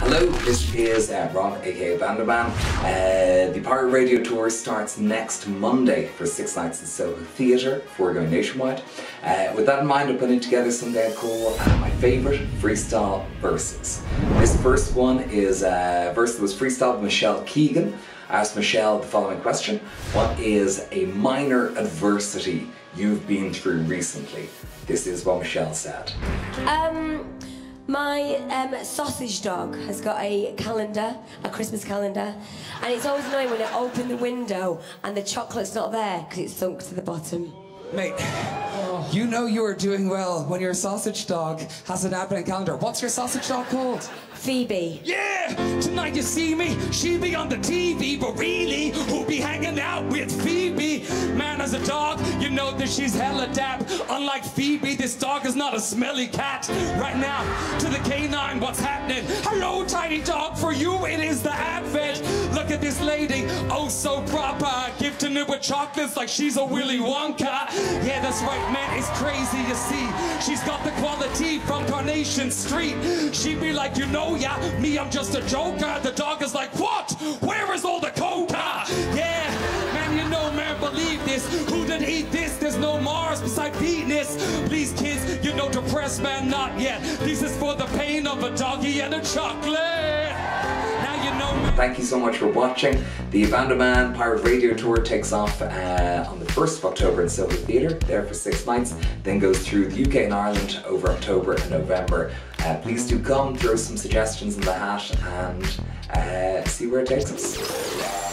Hello, this is Ron, aka Abandoman. The Pirate Radio Tour starts next Monday for 6 nights in Soho Theatre before going nationwide. With that in mind, I'm putting together something I call my favourite freestyle verses. This first one is a verse that was freestyled by Michelle Keegan. I asked Michelle the following question: what is a minor adversity you've been through recently? This is what Michelle said. My sausage dog has got a calendar, a Christmas calendar, and it's always annoying when I open the window and the chocolate's not there because it's sunk to the bottom. Mate, oh. You know you are doing well when your sausage dog has an advent calendar. What's your sausage dog called? Phoebe. Yeah! Tonight you see me, she'll be on the TV, but really, who'll be hanging out with Phoebe? Man, as a dog, you know that she's hella dap. Unlike Phoebe, this dog is not a smelly cat. Right now, to the canine, what's happening? Hello, tiny dog, for you it is the advent. Look at this lady, oh so proper, gifting it with chocolates like she's a Willy Wonka. Yeah, that's right, man, it's crazy, you see. She's got the quality from Carnation Street. She'd be like, you know, yeah, me, I'm just a joker. The dog is like, what? Where is all the coca? Yeah, man, you know, man, believe this. Who didn't eat this? There's no Mars beside Venus. Please, kids, you know, depressed, man, not yet. This is for the pain of a doggy and a chocolate. Thank you so much for watching. The Abandoman Pirate Radio Tour takes off on the 1st of October in Soho Theatre, there for 6 nights, then goes through the UK and Ireland over October and November. Please do come, throw some suggestions in the hat, and see where it takes us.